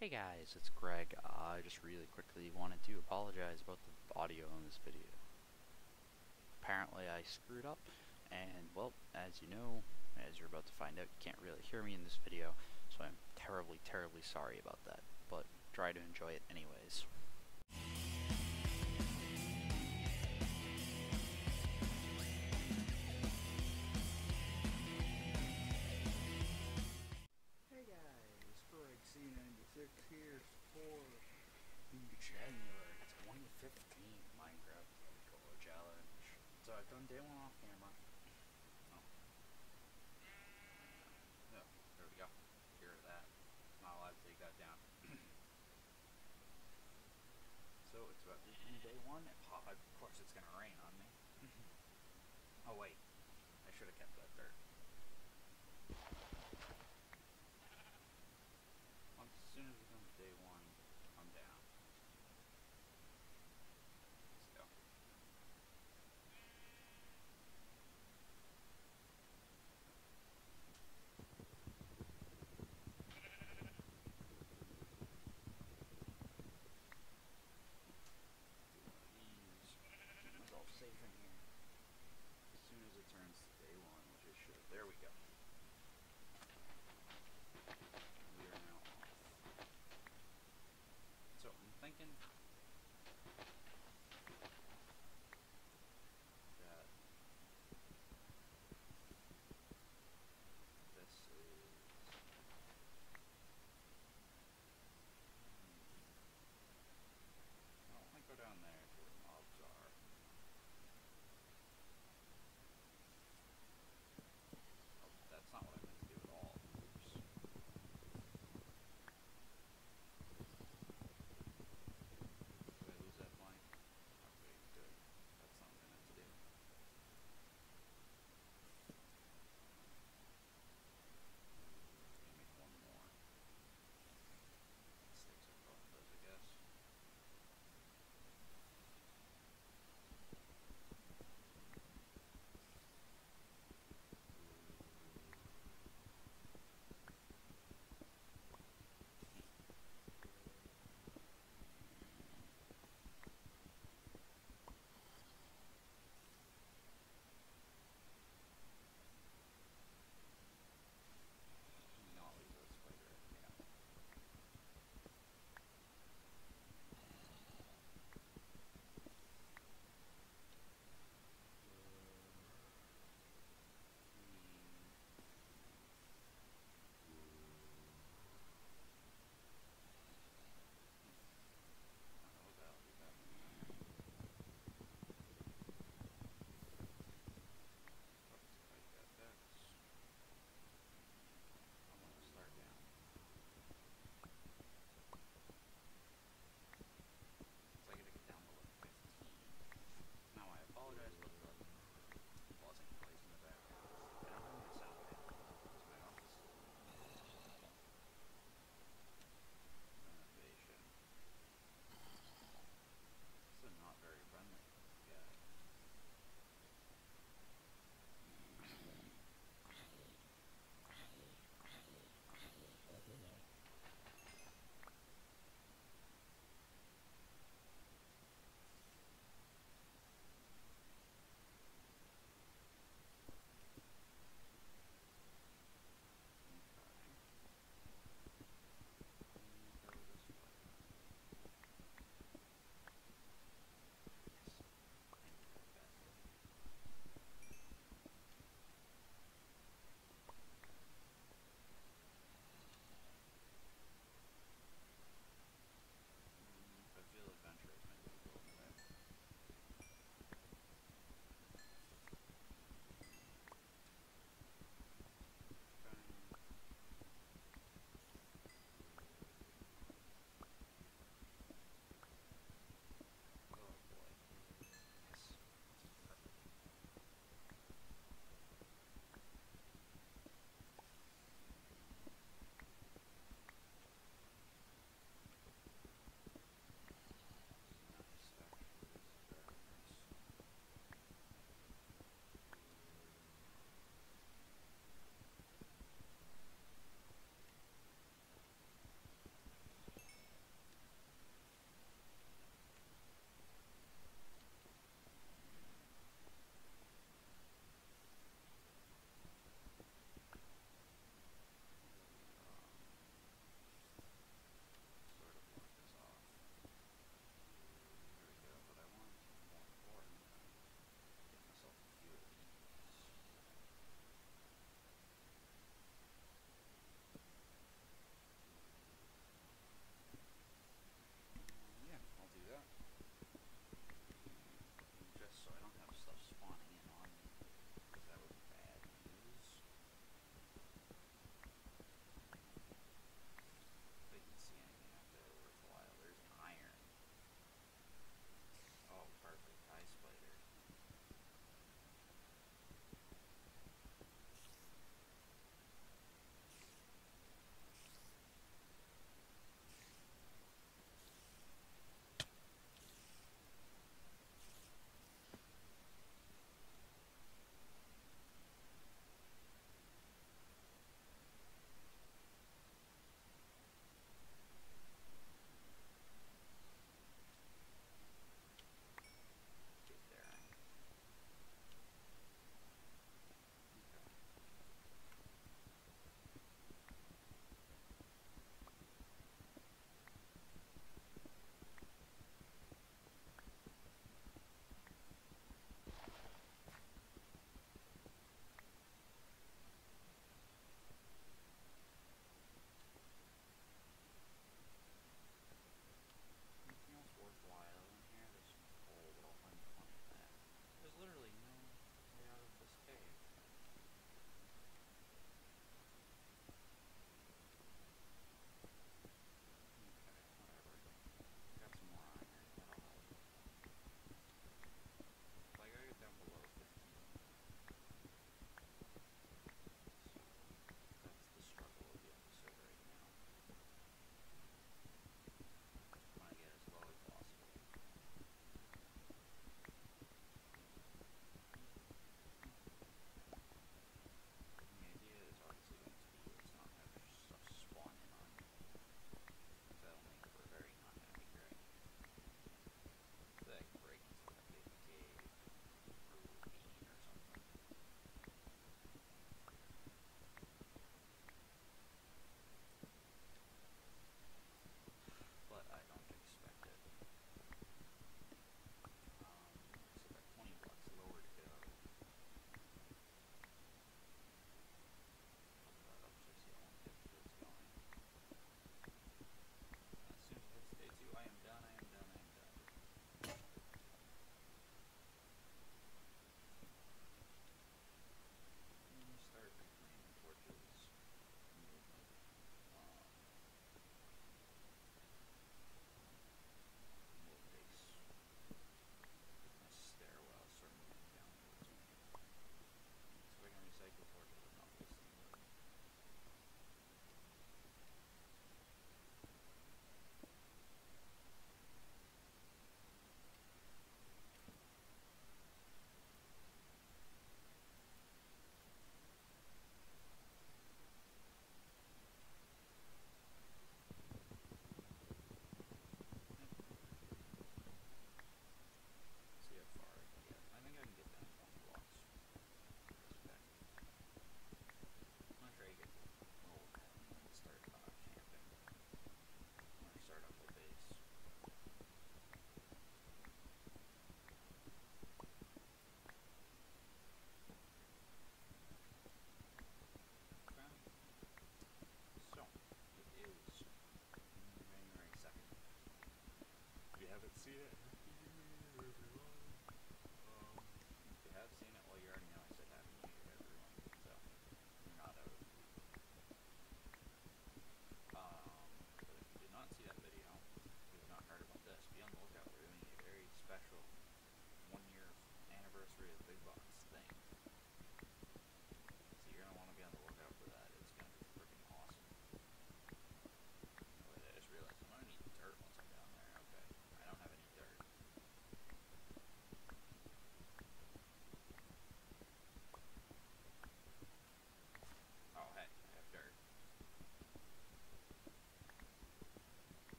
Hey guys, it's Greg. I just really quickly wanted to apologize about the audio on this video. Apparently I screwed up, and well, as you know, as you're about to find out, you can't really hear me in this video, so I'm terribly, terribly sorry about that, but try to enjoy it anyways. Here for January 2015 Minecraft Controller Challenge. So I've done day one off camera. Oh. No, there we go. Hear that. Not allowed to take that down. So it's about to be day one. Of course it's going to rain on me. Oh wait, I should have kept that dirt. As soon as we come to day one, I'm down. Let's go. Keep myself safe in here. As soon as it turns to day one, which it should. There we go.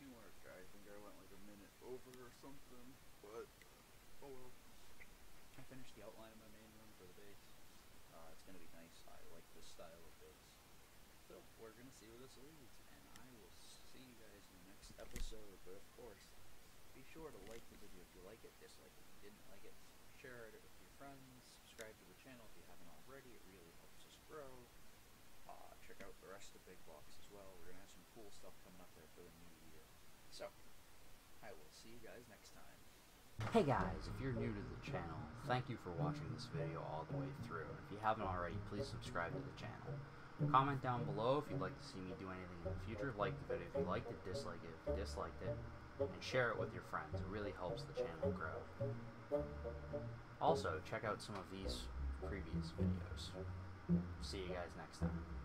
teamwork. I think I went like a minute over or something, but oh well. I finished the outline of my main room for the base. It's gonna be nice. I like this style of base. So we're gonna see where this leads, and I will see you guys in the next episode. But of course, be sure to like the video if you like it, dislike it if you didn't like it, share it with your friends, subscribe to the channel if you haven't already. It really helps us grow. Check out the rest of Big Box as well. We're gonna have some cool stuff coming up there for the new year. So I will see you guys next time. Hey guys, if you're new to the channel, thank you for watching this video all the way through. If you haven't already, please subscribe to the channel. Comment down below if you'd like to see me do anything in the future. Like the video if you liked it, dislike it if you disliked it, and share it with your friends. It really helps the channel grow. Also, check out some of these previous videos. See you guys next time.